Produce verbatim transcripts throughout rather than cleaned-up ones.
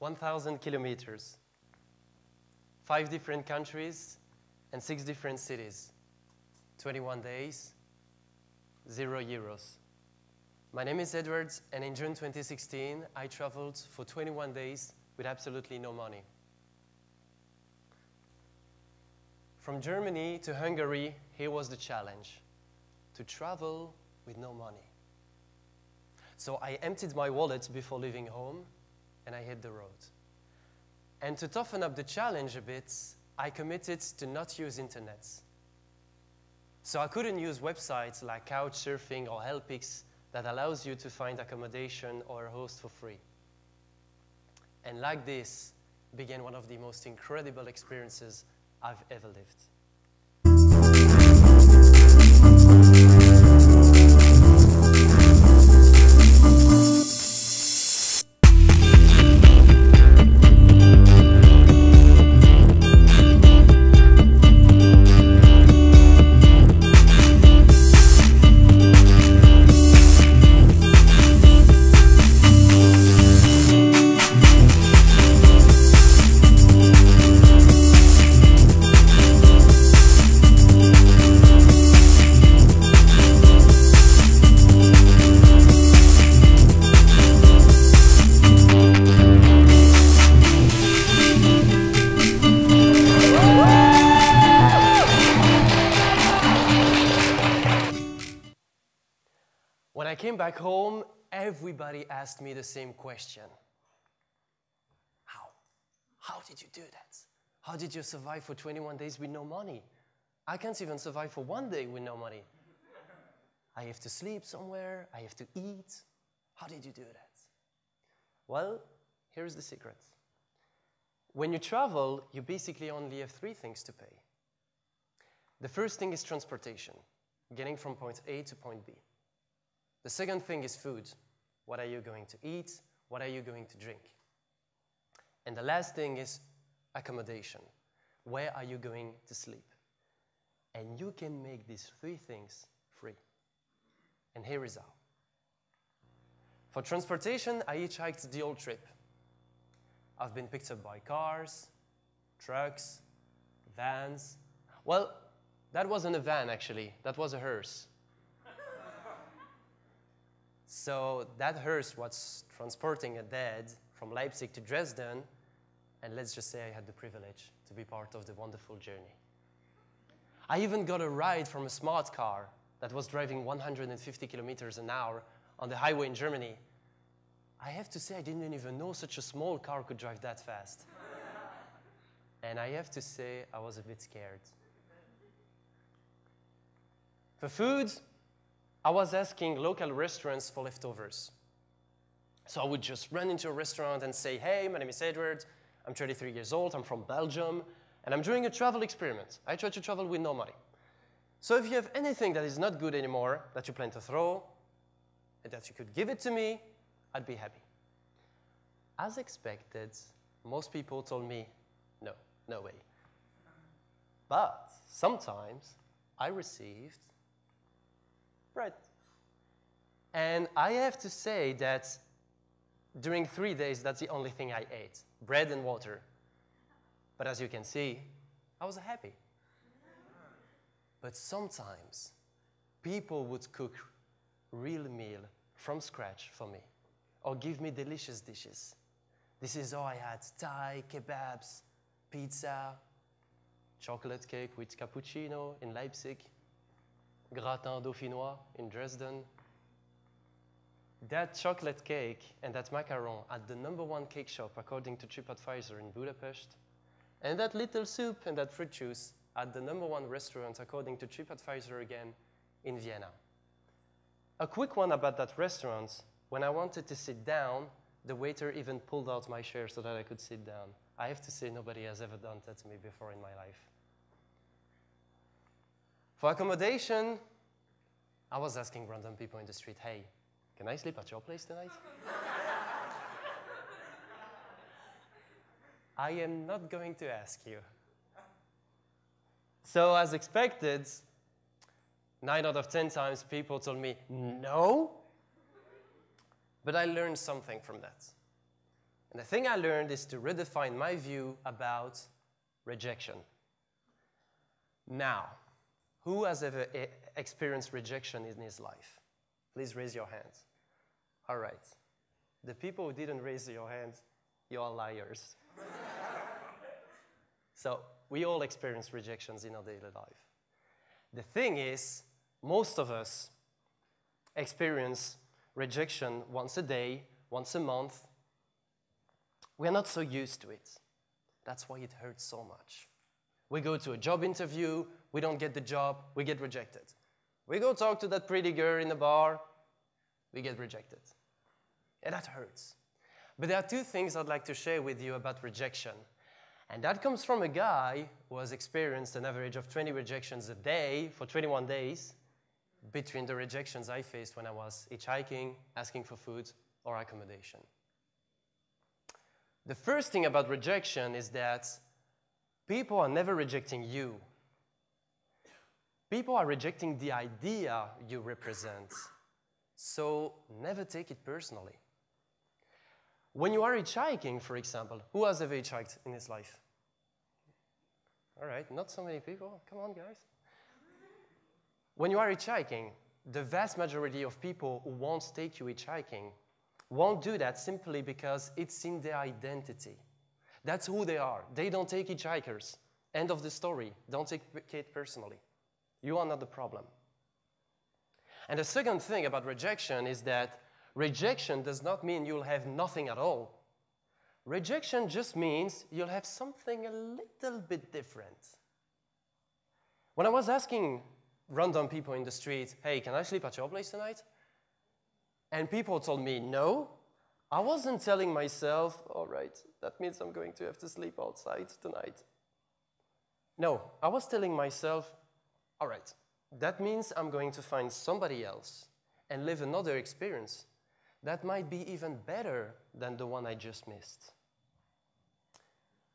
one thousand kilometers, five different countries, and six different cities, twenty-one days, zero euros. My name is Edwards, and in June twenty sixteen, I traveled for twenty-one days with absolutely no money. From Germany to Hungary, here was the challenge, to travel with no money. So I emptied my wallet before leaving home, and I hit the road. And to toughen up the challenge a bit, I committed to not use internet. So I couldn't use websites like Couchsurfing or Helpx that allows you to find accommodation or a host for free. And like this began one of the most incredible experiences I've ever lived. Back home, everybody asked me the same question. How? How did you do that? How did you survive for twenty-one days with no money? I can't even survive for one day with no money. I have to sleep somewhere, I have to eat. How did you do that? Well, here's the secret. When you travel, you basically only have three things to pay. The first thing is transportation, getting from point A to point B. The second thing is food. What are you going to eat? What are you going to drink? And the last thing is accommodation. Where are you going to sleep? And you can make these three things free. And here is how. For transportation, I hitchhiked the whole trip. I've been picked up by cars, trucks, vans. Well, that wasn't a van, actually. That was a hearse. So that hearse was transporting a dead from Leipzig to Dresden, and let's just say I had the privilege to be part of the wonderful journey. I even got a ride from a smart car that was driving one hundred fifty kilometers an hour on the highway in Germany. I have to say I didn't even know such a small car could drive that fast. And I have to say I was a bit scared. For food, I was asking local restaurants for leftovers. So I would just run into a restaurant and say, hey, my name is Edward, I'm thirty-three years old, I'm from Belgium, and I'm doing a travel experiment. I try to travel with no money. So if you have anything that is not good anymore, that you plan to throw, and that you could give it to me, I'd be happy. As expected, most people told me, no, no way. But sometimes I received bread. And I have to say that during three days, that's the only thing I ate, bread and water. But as you can see, I was happy. But sometimes people would cook real meal from scratch for me or give me delicious dishes. This is all I had, Thai, kebabs, pizza, chocolate cake with cappuccino in Leipzig, gratin dauphinois in Dresden. That chocolate cake and that macaron at the number one cake shop according to TripAdvisor in Budapest, and that little soup and that fruit juice at the number one restaurant according to TripAdvisor again in Vienna. A quick one about that restaurant, when I wanted to sit down, the waiter even pulled out my chair so that I could sit down. I have to say nobody has ever done that to me before in my life. For accommodation, I was asking random people in the street, hey, can I sleep at your place tonight? I am not going to ask you. So as expected, nine out of ten times people told me no, but I learned something from that. And the thing I learned is to redefine my view about rejection. Now, who has ever experienced rejection in his life? Please raise your hands. All right. The people who didn't raise your hands, you are liars. So we all experience rejections in our daily life. The thing is, most of us experience rejection once a day, once a month. We're not so used to it. That's why it hurts so much. We go to a job interview, we don't get the job, we get rejected. We go talk to that pretty girl in the bar, we get rejected. And that hurts. But there are two things I'd like to share with you about rejection. And that comes from a guy who has experienced an average of twenty rejections a day for twenty-one days between the rejections I faced when I was hitchhiking, asking for food, or accommodation. The first thing about rejection is that people are never rejecting you. People are rejecting the idea you represent. So never take it personally. When you are hitchhiking, for example, who has ever hitchhiked in his life? All right, not so many people. Come on, guys. When you are hitchhiking, the vast majority of people who won't take you hitchhiking won't do that simply because it's in their identity. That's who they are. They don't take hitchhikers. End of the story. Don't take it personally. You are not the problem. And the second thing about rejection is that rejection does not mean you'll have nothing at all. Rejection just means you'll have something a little bit different. When I was asking random people in the street, hey, can I sleep at your place tonight? And people told me no, I wasn't telling myself, all right, that means I'm going to have to sleep outside tonight. No, I was telling myself, all right, that means I'm going to find somebody else and live another experience that might be even better than the one I just missed.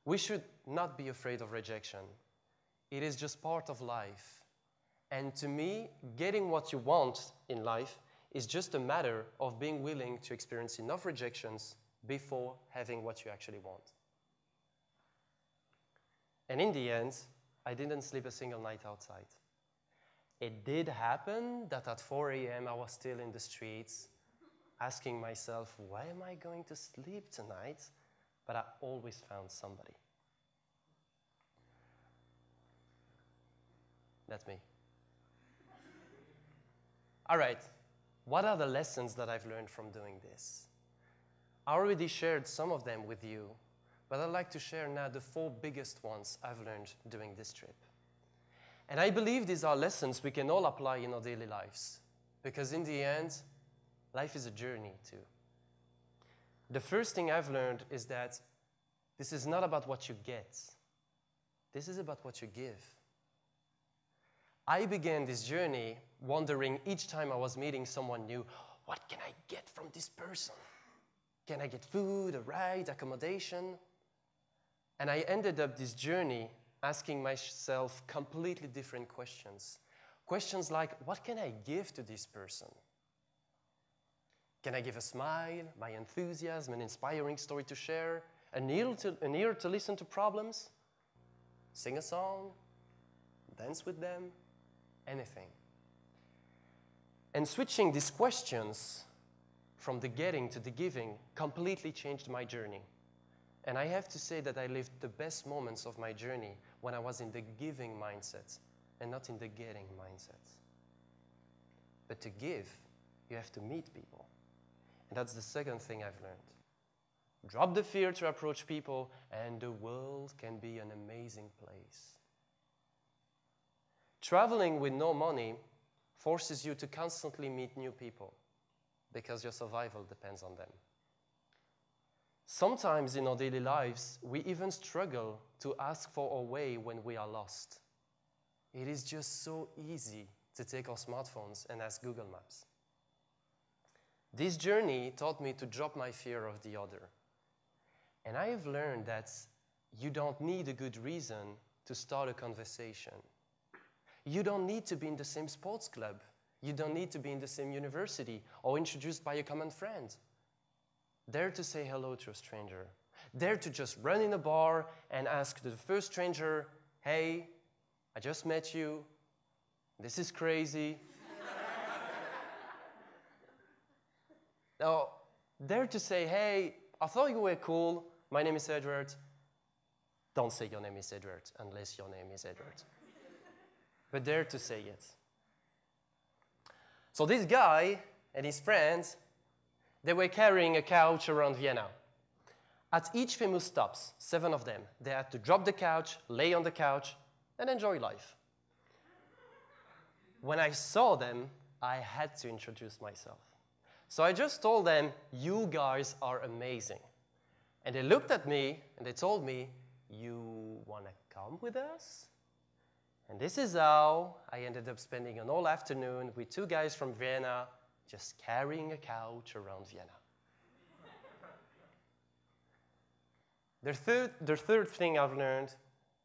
We should not be afraid of rejection. It is just part of life. And to me, getting what you want in life is just a matter of being willing to experience enough rejections before having what you actually want. And in the end, I didn't sleep a single night outside. It did happen that at four A M I was still in the streets, asking myself, why am I going to sleep tonight? But I always found somebody. That's me. All right, what are the lessons that I've learned from doing this? I already shared some of them with you, but I'd like to share now the four biggest ones I've learned during this trip. And I believe these are lessons we can all apply in our daily lives, because in the end, life is a journey too. The first thing I've learned is that this is not about what you get. This is about what you give. I began this journey wondering each time I was meeting someone new, what can I get from this person? Can I get food, a ride, accommodation? And I ended up this journey asking myself completely different questions. Questions like, what can I give to this person? Can I give a smile, my enthusiasm, an inspiring story to share, an ear to, an ear to listen to problems, sing a song, dance with them, anything? And switching these questions from the getting to the giving completely changed my journey. And I have to say that I lived the best moments of my journey when I was in the giving mindset and not in the getting mindset. But to give, you have to meet people. And that's the second thing I've learned. Drop the fear to approach people, and the world can be an amazing place. Traveling with no money forces you to constantly meet new people because your survival depends on them. Sometimes in our daily lives, we even struggle to ask for our way when we are lost. It is just so easy to take our smartphones and ask Google Maps. This journey taught me to drop my fear of the other. And I have learned that you don't need a good reason to start a conversation. You don't need to be in the same sports club. You don't need to be in the same university or introduced by a common friend. Dare to say hello to a stranger. Dare to just run in a bar and ask the first stranger, hey, I just met you. This is crazy. Now, dare to say, hey, I thought you were cool. My name is Edward. Don't say your name is Edward unless your name is Edward. But dare to say it. So this guy and his friends, they were carrying a couch around Vienna. At each famous stops, seven of them, they had to drop the couch, lay on the couch, and enjoy life. When I saw them, I had to introduce myself. So I just told them, you guys are amazing. And they looked at me, and they told me, you wanna come with us? And this is how I ended up spending an whole afternoon with two guys from Vienna, just carrying a couch around Vienna. The third, the third thing I've learned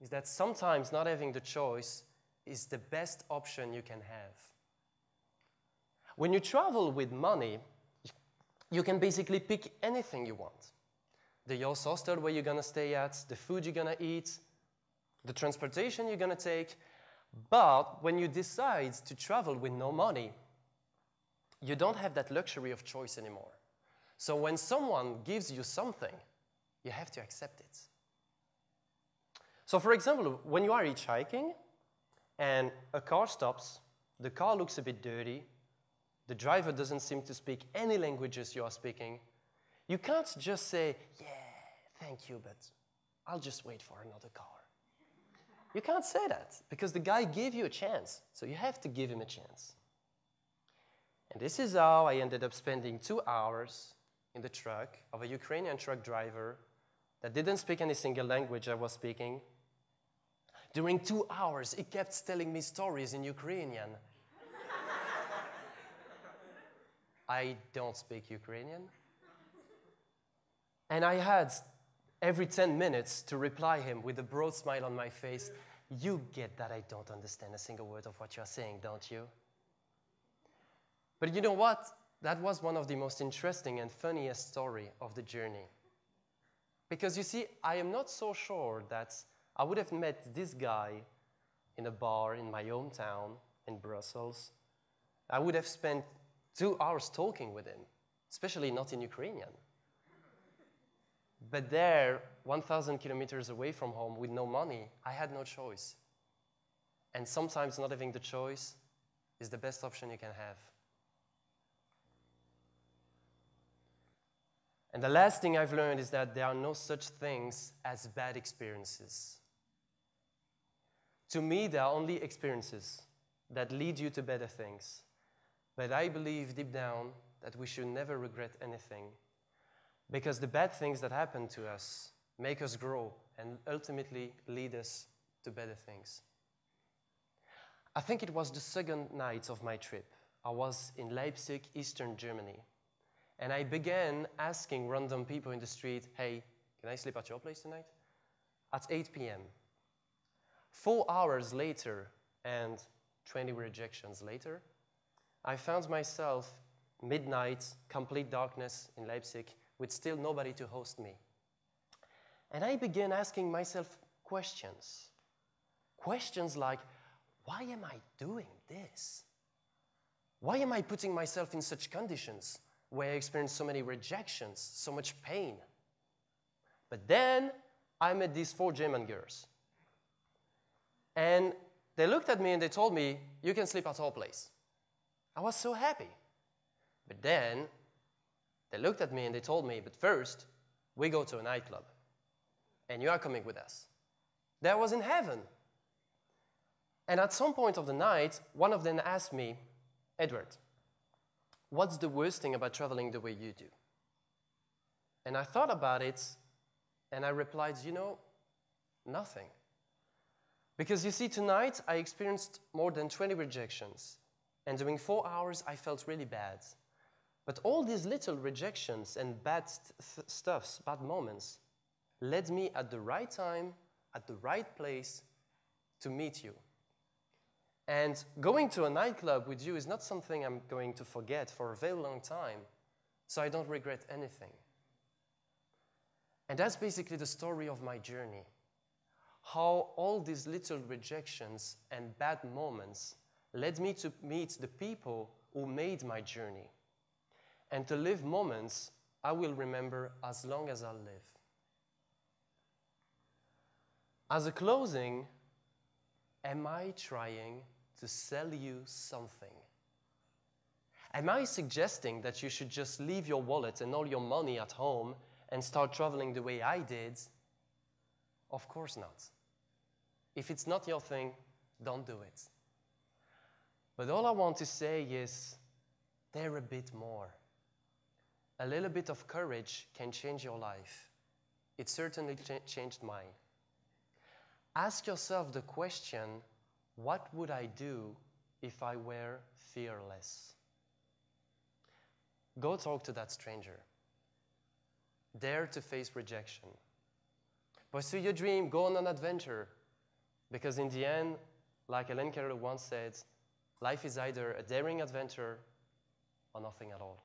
is that sometimes not having the choice is the best option you can have. When you travel with money, you can basically pick anything you want. The host hostel where you're gonna stay at, the food you're gonna eat, the transportation you're gonna take. But when you decide to travel with no money, you don't have that luxury of choice anymore. So when someone gives you something, you have to accept it. So for example, when you are hitchhiking and a car stops, the car looks a bit dirty, the driver doesn't seem to speak any languages you are speaking, you can't just say, yeah, thank you, but I'll just wait for another car. You can't say that because the guy gave you a chance, so you have to give him a chance. And this is how I ended up spending two hours in the truck of a Ukrainian truck driver that didn't speak any single language I was speaking. During two hours, he kept telling me stories in Ukrainian. I don't speak Ukrainian. And I had every ten minutes to reply him with a broad smile on my face. You get that I don't understand a single word of what you're saying, don't you? But you know what? That was one of the most interesting and funniest story of the journey. Because you see, I am not so sure that I would have met this guy in a bar in my hometown in Brussels. I would have spent two hours talking with him, especially not in Ukrainian. But there, one thousand kilometers away from home with no money, I had no choice. And sometimes not having the choice is the best option you can have. And the last thing I've learned is that there are no such things as bad experiences. To me, there are only experiences that lead you to better things. But I believe deep down that we should never regret anything, because the bad things that happen to us make us grow and ultimately lead us to better things. I think it was the second night of my trip. I was in Leipzig, Eastern Germany. And I began asking random people in the street, hey, can I sleep at your place tonight? At eight p m Four hours later and twenty rejections later, I found myself midnight, complete darkness in Leipzig with still nobody to host me. And I began asking myself questions. Questions like, why am I doing this? Why am I putting myself in such conditions? Where I experienced so many rejections, so much pain. But then I met these four German girls. And they looked at me and they told me, you can sleep at our place. I was so happy. But then they looked at me and they told me, but first, we go to a nightclub. And you are coming with us. That was in heaven. And at some point of the night, one of them asked me, Edward, what's the worst thing about traveling the way you do? And I thought about it, and I replied, you know, nothing. Because you see, tonight I experienced more than twenty rejections, and during four hours I felt really bad. But all these little rejections and bad th stuffs, bad moments, led me at the right time, at the right place, to meet you. And going to a nightclub with you is not something I'm going to forget for a very long time, so I don't regret anything. And that's basically the story of my journey. How all these little rejections and bad moments led me to meet the people who made my journey and to live moments I will remember as long as I live. As a closing, am I trying to sell you something? Am I suggesting that you should just leave your wallet and all your money at home and start traveling the way I did? Of course not. If it's not your thing, don't do it. But all I want to say is, dare a bit more. A little bit of courage can change your life. It certainly ch- changed mine. Ask yourself the question, what would I do if I were fearless? Go talk to that stranger. Dare to face rejection. Pursue your dream, go on an adventure. Because in the end, like Ellen Carroll once said, life is either a daring adventure or nothing at all.